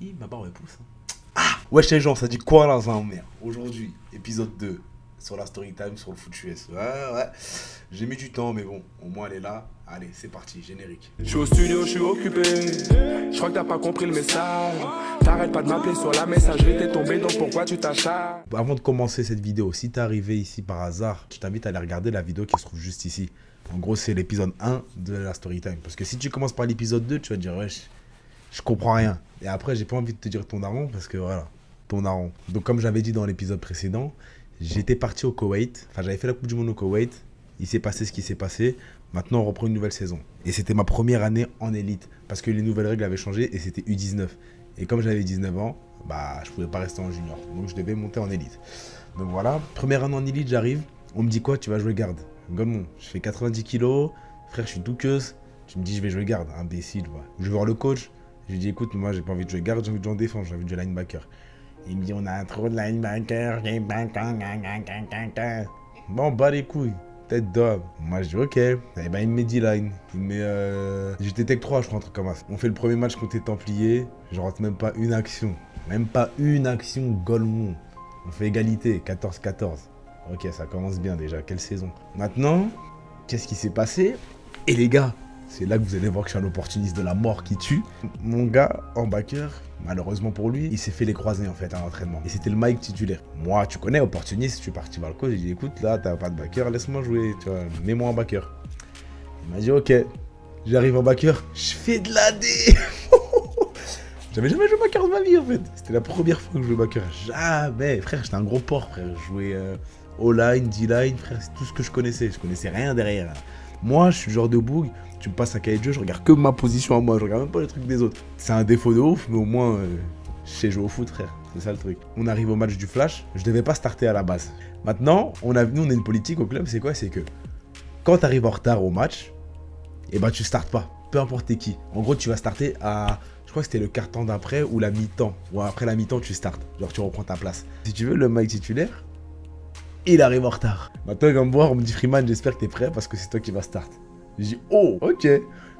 Il m'a barré le pouce. Ah wesh les gens, ça dit quoi là, ça merde. Aujourd'hui, épisode 2 sur la story time sur le foot US. Ouais. J'ai mis du temps, mais bon, au moins elle est là. Allez, c'est parti, générique. Je suis au studio, je suis occupé. Je crois que t'as pas compris le message. T'arrêtes pas de m'appeler sur la messagerie, t'es tombé, donc pourquoi tu t'acharnes? Avant de commencer cette vidéo, si t'es arrivé ici par hasard, je t'invite à aller regarder la vidéo qui se trouve juste ici. En gros, c'est l'épisode 1 de la story time. Parce que si tu commences par l'épisode 2, tu vas te dire, wesh, je comprends rien. Et après, j'ai pas envie de te dire ton daron parce que voilà, ton daron. Donc, comme j'avais dit dans l'épisode précédent, j'étais parti au Koweït. Enfin, j'avais fait la Coupe du Monde au Koweït. Il s'est passé ce qui s'est passé. Maintenant, on reprend une nouvelle saison. Et c'était ma première année en élite parce que les nouvelles règles avaient changé et c'était U19. Et comme j'avais 19 ans, bah, je pouvais pas rester en junior. Donc, je devais monter en élite. Donc voilà, première année en élite, j'arrive. On me dit quoi? Tu vas jouer garde. Gommon, je fais 90 kilos. Frère, je suis douqueuse. Tu me dis, je vais jouer garde. Imbécile, voilà. Je vais voir le coach. Je lui dis, écoute, moi, j'ai pas envie de jouer garde, j'ai envie de jouer en défense, j'ai envie de jouer linebacker. Il me dit, on a trop de linebacker. Bon, bah les couilles, tête d'homme. Moi, je dis, ok. Et ben, il me met D-line. Il me met. J'étais Tech 3, je crois, un truc comme ça. On fait le premier match contre les Templiers. Je rentre même pas une action. Même pas une action, Golemon. On fait égalité, 14-14. Ok, ça commence bien déjà. Quelle saison. Maintenant, qu'est-ce qui s'est passé? Et les gars, c'est là que vous allez voir que je suis un opportuniste de la mort qui tue. Mon gars, en backer, malheureusement pour lui, il s'est fait les croiser en fait à l'entraînement. Et c'était le Mike titulaire. Moi, tu connais, opportuniste, je suis parti voir le coach, j'ai dit écoute, là, t'as pas de backer, laisse-moi jouer, tu vois, mets-moi en backer. Il m'a dit ok, j'arrive en backer, je fais de la D. J'avais jamais joué backer de ma vie en fait. C'était la première fois que je jouais backer. Jamais, frère, j'étais un gros porc, frère. Je jouais O-line, D-line, frère, c'est tout ce que je connaissais. Je connaissais rien derrière. Moi, je suis le genre de boug, tu me passes un cahier de jeu, je regarde que ma position à moi, je regarde même pas les trucs des autres. C'est un défaut de ouf, mais au moins, je sais jouer au foot, frère. C'est ça le truc. On arrive au match du Flash, je devais pas starter à la base. Maintenant, nous, on a une politique au club, c'est quoi? C'est que quand tu arrives en retard au match, eh ben, tu startes pas, peu importe qui. En gros, tu vas starter à, je crois que c'était le quart temps d'après ou la mi-temps. Ou après la mi-temps, tu startes, genre tu reprends ta place. Si tu veux, le mec titulaire, il arrive en retard. Maintenant, il va me voir, on me dit Freeman, j'espère que t'es prêt parce que c'est toi qui vas start. Je dis oh, ok.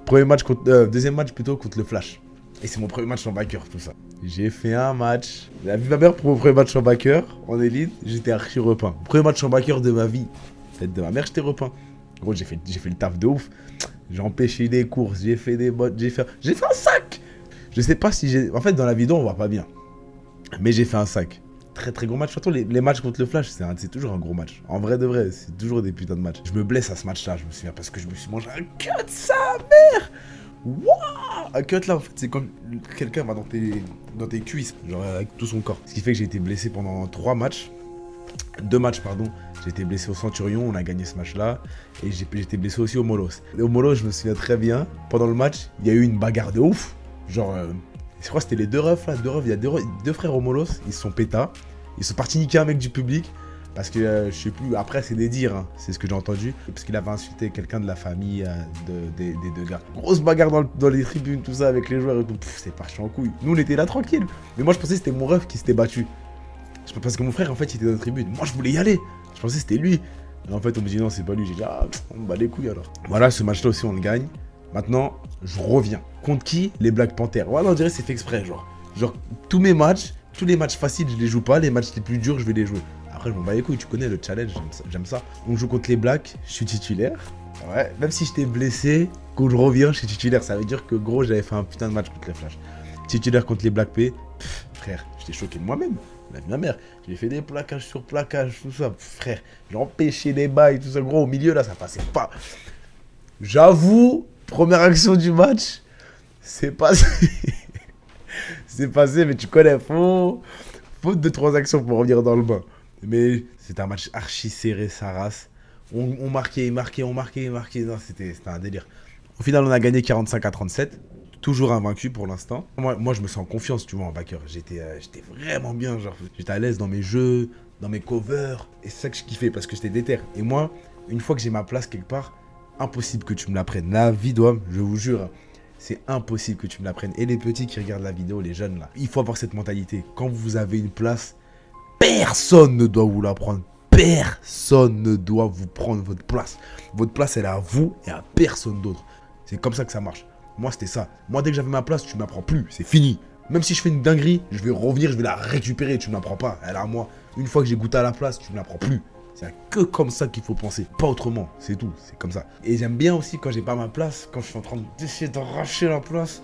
Premier match contre, deuxième match plutôt contre le Flash. Et c'est mon premier match en backer, tout ça. J'ai fait un match. La vie de ma mère pour mon premier match en backer, en élite, j'étais archi repeint. Premier match en backer de ma vie. Tête de ma mère, j'étais repeint. En gros, j'ai fait le taf de ouf. J'ai empêché des courses, j'ai fait des bottes, j'ai fait un sac. Je sais pas si j'ai. En fait, dans la vidéo, on voit pas bien. Mais j'ai fait un sac. Très très gros match, surtout les matchs contre le Flash, c'est toujours un gros match. En vrai de vrai, c'est toujours des putains de matchs. Je me blesse à ce match-là, je me souviens, parce que je me suis mangé un cut, sa mère. Wouah, un cut là, en fait, c'est comme quelqu'un va dans tes cuisses, genre avec tout son corps. Ce qui fait que j'ai été blessé pendant 2 matchs, j'ai été blessé au Centurion, on a gagné ce match-là, et j'ai été blessé aussi au Molosses. Et au Molosses, je me souviens très bien, pendant le match, il y a eu une bagarre de ouf, genre... Je crois que c'était les deux refs là, il y a deux frères au Molosses, ils se sont pétas, ils sont partis niquer un mec du public, parce que je sais plus, après c'est des dires, hein, c'est ce que j'ai entendu, parce qu'il avait insulté quelqu'un de la famille des deux gars. Grosse bagarre dans les tribunes, tout ça, avec les joueurs et tout, c'est parti en couille. Nous on était là tranquille, mais moi je pensais que c'était mon ref qui s'était battu, parce que mon frère en fait il était dans la tribune, moi je voulais y aller, je pensais que c'était lui, et en fait on me dit non c'est pas lui, j'ai dit ah on bat les couilles alors. Voilà, ce match là aussi on le gagne. Maintenant, je reviens. Contre qui? Les Black Panther. Voilà, on dirait que c'est fait exprès, genre. Genre, tous mes matchs, tous les matchs faciles, je les joue pas. Les matchs les plus durs, je vais les jouer. Après, je m'en bats les couilles, tu connais le challenge, j'aime ça. On joue contre les Blacks, je suis titulaire. Ouais, même si j'étais blessé, quand je reviens, je suis titulaire. Ça veut dire que, gros, j'avais fait un putain de match contre les Flash. Titulaire contre les Black P, pff, frère, j'étais choqué de moi-même. La vie de ma mère, j'ai fait des plaquages sur plaquages, tout ça, pff, frère. J'ai empêché les bails, tout ça, gros, au milieu, là, ça passait pas. J'avoue. Première action du match, c'est passé. C'est passé, mais tu connais, faute de 3 actions pour revenir dans le bain. Mais c'est un match archi serré, sa race. On marquait, on marquait. Non, c'était un délire. Au final, on a gagné 45-37. Toujours invaincu pour l'instant. Moi, je me sens en confiance, tu vois, en backer. J'étais vraiment bien, genre, j'étais à l'aise dans mes jeux, dans mes covers. Et c'est ça que je kiffais, parce que j'étais déter. Et moi, une fois que j'ai ma place quelque part, impossible que tu me la prennes. La vie d'homme, je vous jure, c'est impossible que tu me la prennes. Et les petits qui regardent la vidéo, les jeunes là, il faut avoir cette mentalité. Quand vous avez une place, personne ne doit vous la prendre. Personne ne doit vous prendre votre place. Votre place, elle est à vous et à personne d'autre. C'est comme ça que ça marche. Moi, c'était ça. Moi, dès que j'avais ma place, tu ne m'apprends plus. C'est fini. Même si je fais une dinguerie, je vais revenir, je vais la récupérer. Tu ne me la prends pas, elle est à moi. Une fois que j'ai goûté à la place, tu ne me la prends plus. C'est que comme ça qu'il faut penser, pas autrement, c'est tout, c'est comme ça. Et j'aime bien aussi quand j'ai pas ma place, quand je suis en train d'essayer d'arracher la place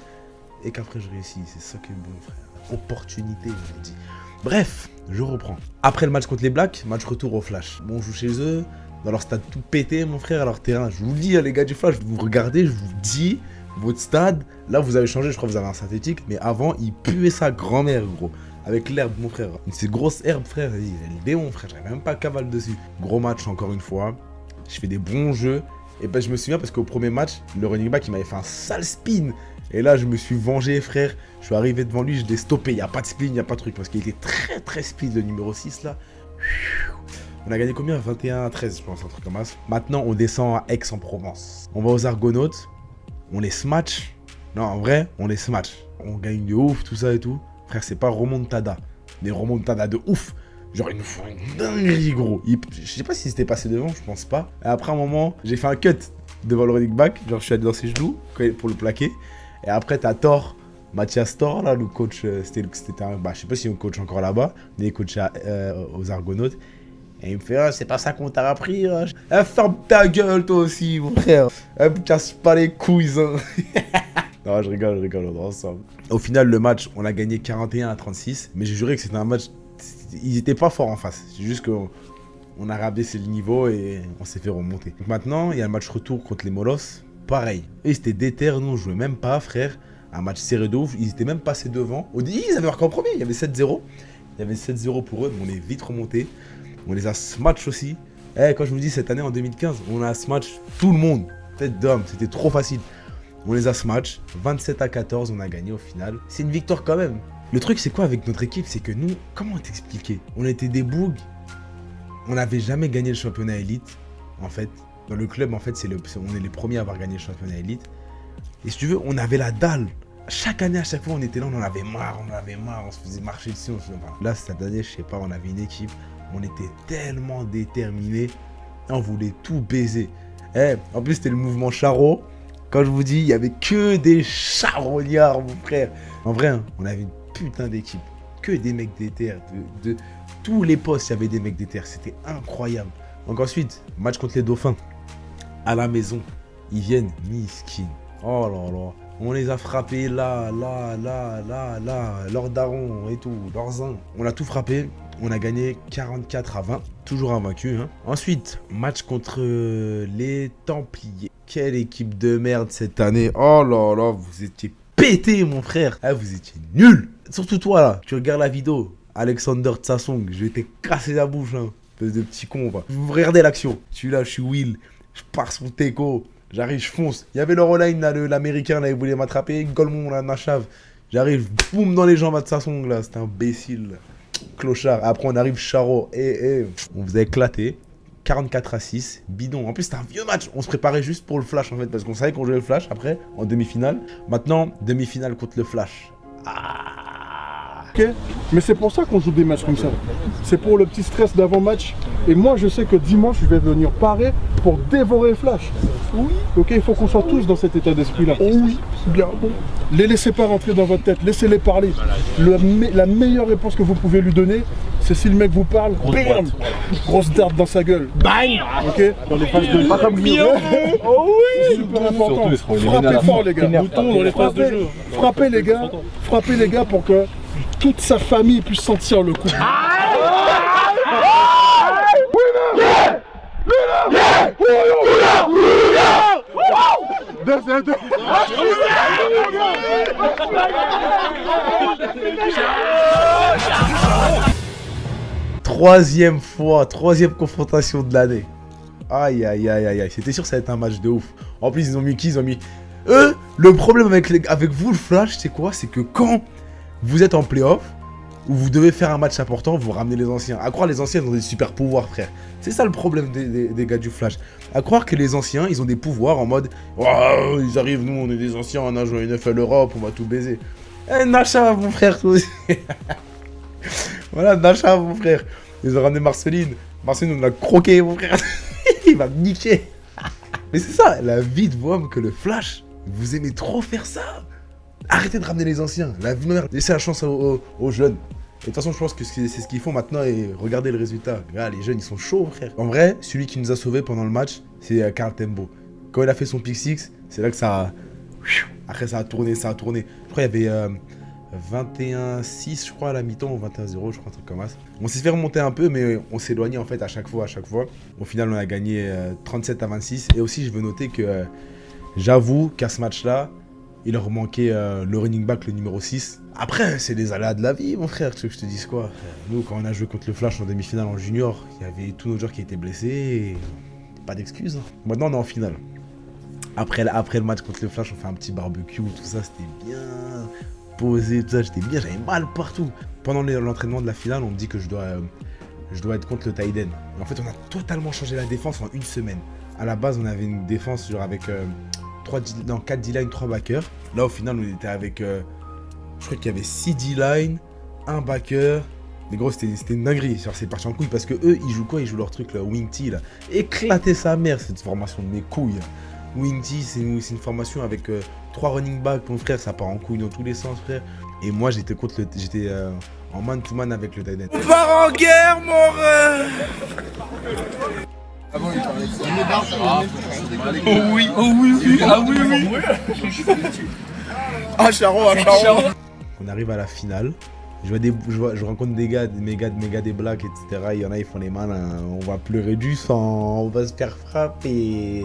et qu'après je réussis, c'est ça qui est bon, frère. Opportunité, je vous dis. Bref, je reprends. Après le match contre les Blacks, match retour au Flash. Bon, on joue chez eux, dans leur stade tout pété, mon frère, à leur terrain. Je vous le dis, les gars du Flash, vous regardez, je vous dis, votre stade, là vous avez changé, je crois que vous avez un synthétique, mais avant, il puait sa grand-mère, gros. Avec l'herbe, mon frère. Ces grosses herbes, frère, il est le démon, frère. J'avais même pas cavale dessus. Gros match, encore une fois. Je fais des bons jeux. Et ben, je me souviens parce qu'au premier match, le running back, il m'avait fait un sale spin. Et là, je me suis vengé, frère. Je suis arrivé devant lui, je l'ai stoppé. Il n'y a pas de spin, il n'y a pas de truc. Parce qu'il était très, très speed, le numéro 6, là. On a gagné combien? 21 à 13, je pense, un truc comme ça. Maintenant, on descend à Aix-en-Provence. On va aux Argonautes. On les smash. Non, en vrai, on les smash. On gagne de ouf, tout ça et tout. Frère, c'est pas remontada. Des remontada de ouf. Genre, ils nous font une dinguerie, gros. Je sais pas si c'était passé devant, je pense pas. Et après, un moment, j'ai fait un cut devant le running back. Genre, je suis allé dans ses genoux pour le plaquer. Et après, t'as Thor, Mathias Thor, là, le coach. C'était un. Bah, je sais pas si on coach encore là-bas. Mais il coach aux Argonautes. Et il me fait, ah, c'est pas ça qu'on t'a appris. Hein. Ah, ferme ta gueule, toi aussi, mon frère. Ah, me casse pas les couilles, hein. Non, je rigole, on est ensemble. Au final, le match, on a gagné 41 à 36. Mais j'ai juré que c'était un match... Ils n'étaient pas forts en face. C'est juste qu'on a rabaissé le niveau et on s'est fait remonter. Donc maintenant, il y a le match retour contre les Molosses. Pareil. Eux, ils étaient déter, nous, on jouait même pas, frère. Un match serré de ouf. Ils étaient même passés devant. Au début, ils avaient marqué en premier. Il y avait 7-0. Il y avait 7-0 pour eux, mais on est vite remontés. On les a smash aussi. Eh, quand je vous dis, cette année, en 2015, on a smash tout le monde. Tête d'homme, c'était trop facile. On les a smash, 27 à 14, on a gagné au final. C'est une victoire quand même. Le truc, c'est quoi avec notre équipe? C'est que nous, comment t'expliquer? On était des bougs. On n'avait jamais gagné le championnat élite. En fait, dans le club, en fait, on est les premiers à avoir gagné le championnat élite. Et si tu veux, on avait la dalle. Chaque année, à chaque fois, on était là, on en avait marre, on se faisait marcher dessus. Là, cette année, je sais pas, on avait une équipe. On était tellement déterminés. On voulait tout baiser. Eh, en plus, c'était le mouvement Charo. Quand je vous dis, il n'y avait que des charognards, mon frère. En vrai, hein, on avait une putain d'équipe. Que des mecs d'éther. De tous les postes, il y avait des mecs d'éther. C'était incroyable. Donc ensuite, match contre les Dauphins. À la maison, ils viennent miskin. Oh là là. On les a frappés là, là. Leurs darons et tout, leurs uns. On a tout frappé. On a gagné 44 à 20. Toujours invaincu. Hein. Ensuite, match contre les Templiers. Quelle équipe de merde cette année. Oh là là, vous étiez pété, mon frère. Ah, vous étiez nul. Surtout toi, là. Tu regardes la vidéo. Alexander Tsassong, je vais te casser la bouche, hein. Espèce de petit con, va. Vous regardez l'action. Je suis là, je suis Will. Je pars sur Teco. J'arrive, je fonce. Il y avait le Roline, là, l'américain, là, il voulait m'attraper. Golemon, là, Nacha. J'arrive, boum, dans les jambes à Tsassong, là. C'était imbécile. Clochard. Après, on arrive, Charo. Eh. On vous a éclaté. 44 à 6, bidon. En plus, c'était un vieux match. On se préparait juste pour le Flash, en fait, parce qu'on savait qu'on jouait le Flash après, en demi-finale. Maintenant, demi-finale contre le Flash. Ah. Ok, mais c'est pour ça qu'on joue des matchs comme ça. C'est pour le petit stress d'avant-match. Et moi, je sais que dimanche, je vais venir parer pour dévorer Flash. Oui. Ok, il faut qu'on soit tous dans cet état d'esprit-là. Oh oui, bien bon. Les laissez pas rentrer dans votre tête, laissez-les parler. La meilleure réponse que vous pouvez lui donner, c'est si le mec vous parle, bam, grosse darte dans sa gueule. Bang. Ok. Dans les phases de jeu. Pas comme Guillaume. Oh oui. Super important. Frappez fort, les gars. Bouton dans les phases de jeu. Frappez, les gars. Frappez, les gars, pour que toute sa famille puisse sentir le coup. Troisième fois, troisième confrontation de l'année. Aïe, aïe, aïe, aïe, aïe. C'était sûr que ça allait être un match de ouf. En plus, ils ont mis qui? Ils ont mis... Eux, le problème avec vous, le Flash, c'est quoi? C'est que quand vous êtes en play-off, où vous devez faire un match important, vous ramenez les anciens. À croire les anciens, ils ont des super pouvoirs, frère. C'est ça le problème des gars du Flash. À croire que les anciens, ils ont des pouvoirs en mode oh, ils arrivent, nous, on est des anciens, on a joué une FL Europe, on va tout baiser. Eh, Nacha, mon frère, toi aussi. Voilà, Nacha, mon frère. Ils ont ramené Marceline. Marceline, on l'a croqué, mon frère. Il va me niquer. Mais c'est ça, la vie de vous, homme, que le Flash, vous aimez trop faire ça. Arrêtez de ramener les anciens. La vie de ma mère, laissez la chance aux jeunes. Et de toute façon, je pense que c'est ce qu'ils font maintenant et regardez le résultat. Ah, les jeunes, ils sont chauds, frère. En vrai, celui qui nous a sauvés pendant le match, c'est Karl Tembo. Quand il a fait son pick six, c'est là que ça... Après, ça a tourné, ça a tourné. Je crois qu'il y avait 21-6, je crois, à la mi-temps, ou 21-0, je crois, un truc comme ça. On s'est fait remonter un peu, mais on s'éloignait, en fait, à chaque fois, à chaque fois. Au final, on a gagné 37-26. Et aussi, je veux noter que j'avoue qu'à ce match-là, il leur manquait le running back, le numéro 6. Après, c'est les aléas de la vie, mon frère, tu veux que je te dise quoi? Nous, quand on a joué contre le Flash en demi-finale en junior, il y avait tous nos joueurs qui étaient blessés. Et... Pas d'excuses. Hein. Maintenant, on est en finale. Après le match contre le Flash, on fait un petit barbecue, tout ça, c'était bien posé, tout ça, j'étais bien, j'avais mal partout. Pendant l'entraînement de la finale, on me dit que je dois être contre le Taïden. En fait, on a totalement changé la défense en une semaine. À la base, on avait une défense genre avec... 4 D-line, 3 backers. Là, au final, on était avec... je crois qu'il y avait 6 D-line, 1 backer. Mais gros, c'était une dinguerie. C'est parti en couille parce que eux, ils jouent quoi? Ils jouent leur truc, là, Wing T, là. Éclater sa mère, cette formation de mes couilles. Wing T, c'est une formation avec 3 running backs. Mon frère, ça part en couille dans tous les sens, frère. Et moi, j'étais en man-to-man avec le tight end. On part en guerre, mon rêve. Ah bon, il parlait de ça. Oh oui, oh oui, oui, ah oui, oui. Ah, Charon, ah, Charon. On arrive à la finale. Je rencontre des gars, des blacks, etc. Il y en a, ils font les malins. On va pleurer du sang, on va se faire frapper.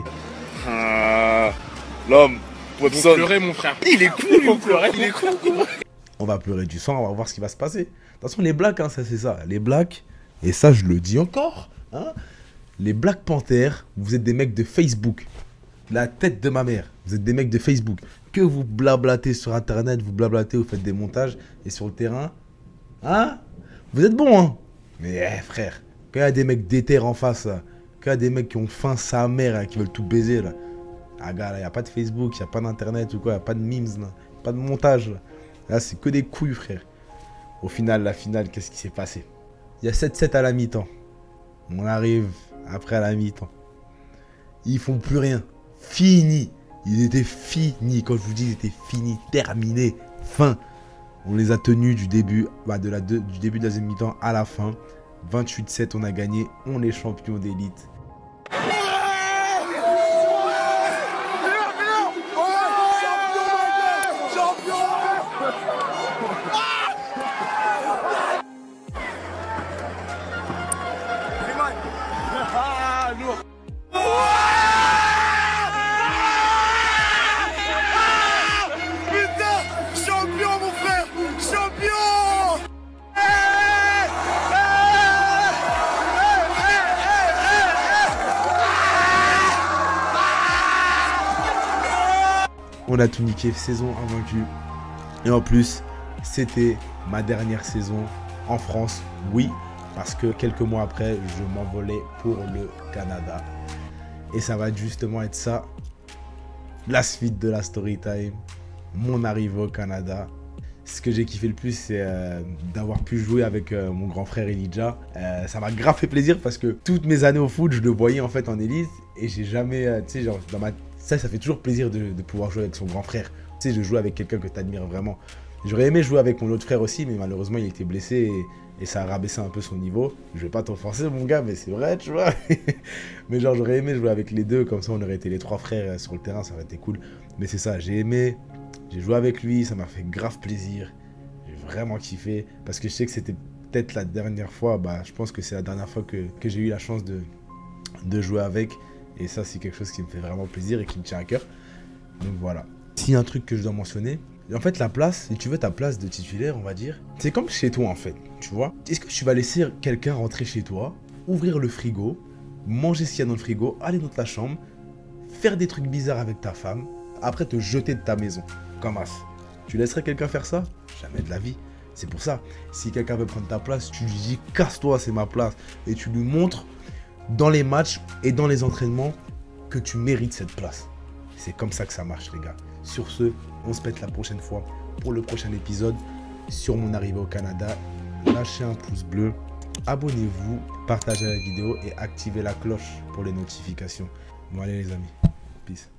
L'homme, Webson. On va pleurer, mon frère. Il est cool, il pleurer, il est cool. On va pleurer du sang, on va voir ce qui va se passer. De toute façon, les blacks, hein, ça c'est ça. Les blacks, et ça, je le dis encore, hein. Les Black Panther, vous êtes des mecs de Facebook. La tête de ma mère, vous êtes des mecs de Facebook. Que vous blablatez sur internet, vous blablatez, vous faites des montages. Et sur le terrain, hein? Vous êtes bons, hein? Mais frère, quand il y a des mecs déterres en face, là, quand il y a des mecs qui ont faim sa mère, là, qui veulent tout baiser, là. Ah gars, il n'y a pas de Facebook, il n'y a pas d'internet ou quoi, il n'y a pas de memes, là, pas de montage. Là, c'est que des couilles, frère. Au final, la finale, qu'est-ce qui s'est passé? Il y a 7-7 à la mi-temps. On arrive... Après à la mi-temps, ils font plus rien. Fini. Ils étaient finis. Quand je vous dis, ils étaient finis, terminés, fin. On les a tenus du début, du début de la deuxième mi-temps à la fin. 28-7, on a gagné. On est champion d'élite. On a tout niqué, saison invaincue. Et en plus, c'était ma dernière saison en France, oui, parce que quelques mois après, je m'envolais pour le Canada. Et ça va justement être ça, la suite de la story time, mon arrivée au Canada. Ce que j'ai kiffé le plus, c'est d'avoir pu jouer avec mon grand frère Elidja. Ça m'a grave fait plaisir parce que toutes mes années au foot, je le voyais en fait en élite et j'ai jamais, tu sais, genre dans ma... Ça fait toujours plaisir de pouvoir jouer avec son grand frère. Tu sais, de jouer avec quelqu'un que tu admires vraiment. J'aurais aimé jouer avec mon autre frère aussi, mais malheureusement, il était blessé et ça a rabaissé un peu son niveau. Je vais pas t'enfoncer, mon gars, mais c'est vrai, tu vois. Mais genre, j'aurais aimé jouer avec les deux, comme ça, on aurait été les trois frères sur le terrain, ça aurait été cool. Mais c'est ça, j'ai aimé, j'ai joué avec lui, ça m'a fait grave plaisir. J'ai vraiment kiffé, parce que je sais que c'était peut-être la dernière fois, je pense que c'est la dernière fois que j'ai eu la chance de jouer avec. Et ça, c'est quelque chose qui me fait vraiment plaisir et qui me tient à cœur. Donc voilà. S'il y a un truc que je dois mentionner, en fait, la place, si tu veux ta place de titulaire, on va dire, c'est comme chez toi, en fait, tu vois. Est-ce que tu vas laisser quelqu'un rentrer chez toi, ouvrir le frigo, manger ce qu'il y a dans le frigo, aller dans ta chambre, faire des trucs bizarres avec ta femme, après te jeter de ta maison, comme as? Tu laisserais quelqu'un faire ça? Jamais de la vie. C'est pour ça, si quelqu'un veut prendre ta place, tu lui dis « casse-toi, c'est ma place » et tu lui montres dans les matchs et dans les entraînements que tu mérites cette place. C'est comme ça que ça marche, les gars. Sur ce, on se pète la prochaine fois pour le prochain épisode sur mon arrivée au Canada. Lâchez un pouce bleu, abonnez-vous, partagez la vidéo et activez la cloche pour les notifications. Bon allez les amis, peace.